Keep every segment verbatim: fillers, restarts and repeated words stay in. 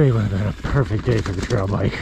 Today would have been a perfect day for the trail bike.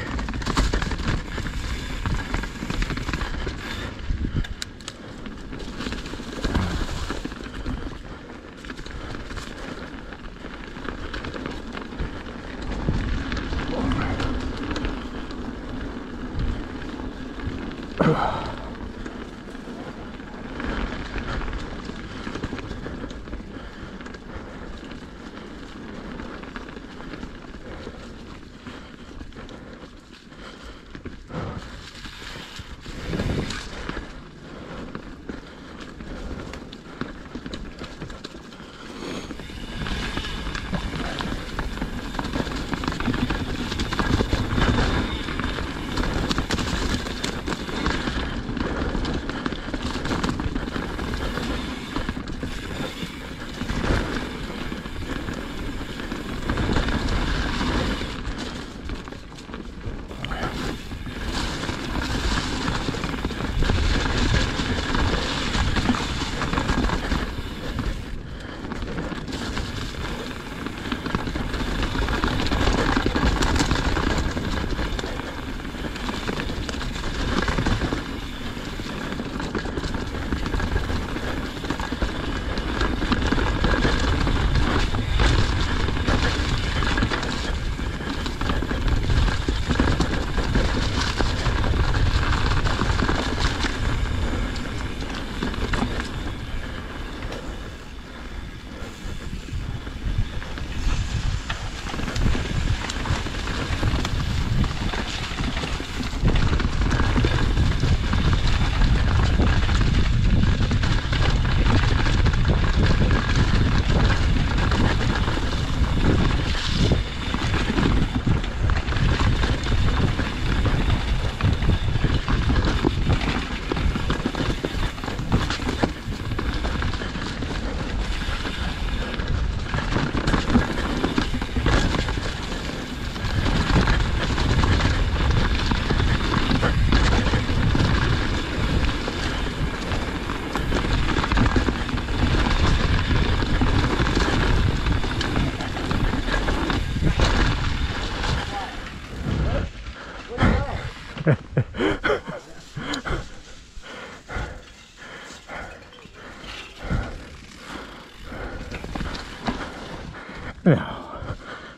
No,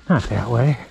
not that way.